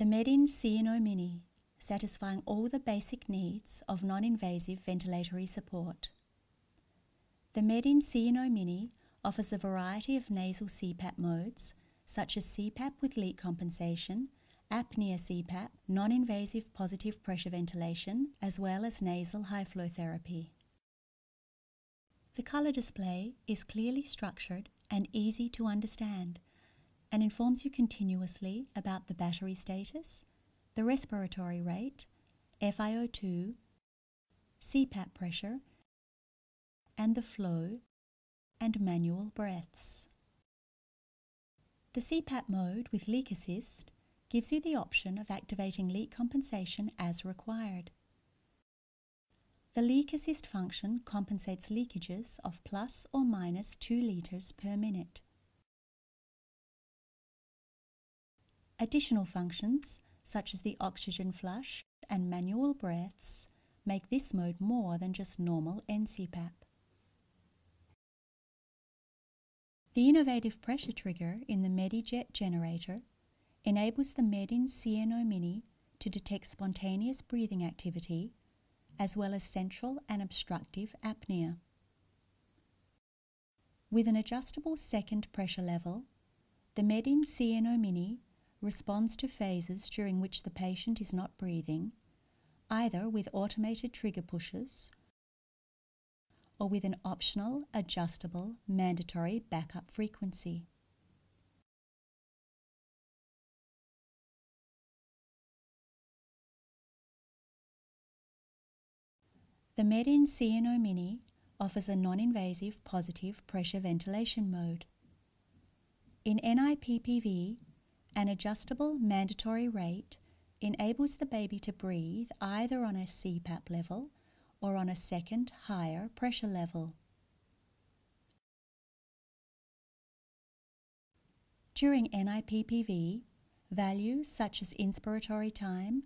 The medinCNO mini, satisfying all the basic needs of non-invasive ventilatory support. The medinCNO mini offers a variety of nasal CPAP modes, such as CPAP with leak compensation, apnea CPAP, non-invasive positive pressure ventilation, as well as nasal high flow therapy. The colour display is clearly structured and easy to understand, and informs you continuously about the battery status, the respiratory rate, FiO2, CPAP pressure, and the flow and manual breaths. The CPAP mode with leak assist gives you the option of activating leak compensation as required. The leak assist function compensates leakages of plus or minus 2 litres per minute. Additional functions, such as the oxygen flush and manual breaths, make this mode more than just normal NCPAP. The innovative pressure trigger in the MediJet generator enables the medinCNO mini to detect spontaneous breathing activity, as well as central and obstructive apnea. With an adjustable second pressure level, the medinCNO mini responds to phases during which the patient is not breathing, either with automated trigger pushes or with an optional, adjustable, mandatory backup frequency. The medinCNO mini offers a non-invasive positive pressure ventilation mode. In NIPPV, an adjustable mandatory rate enables the baby to breathe either on a CPAP level or on a second higher pressure level. During NIPPV, values such as inspiratory time,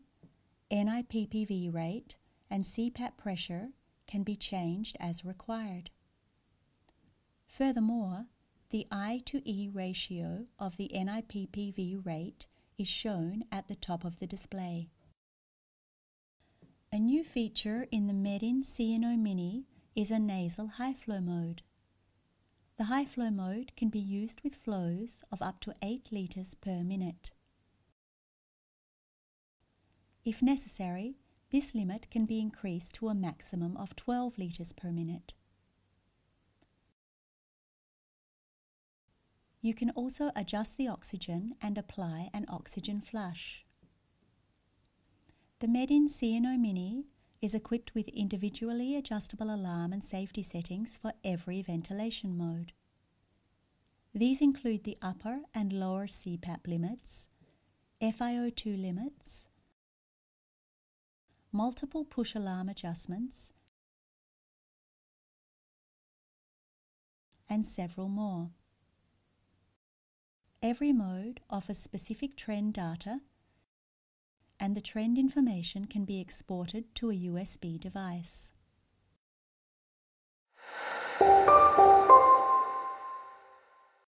NIPPV rate, and CPAP pressure can be changed as required. Furthermore, the I to E ratio of the NIPPV rate is shown at the top of the display. A new feature in the medinCNO mini is a nasal high flow mode. The high flow mode can be used with flows of up to 8 litres per minute. If necessary, this limit can be increased to a maximum of 12 litres per minute. You can also adjust the oxygen and apply an oxygen flush. The medinCNO mini is equipped with individually adjustable alarm and safety settings for every ventilation mode. These include the upper and lower CPAP limits, FiO2 limits, multiple push alarm adjustments, and several more. Every mode offers specific trend data, and the trend information can be exported to a USB device.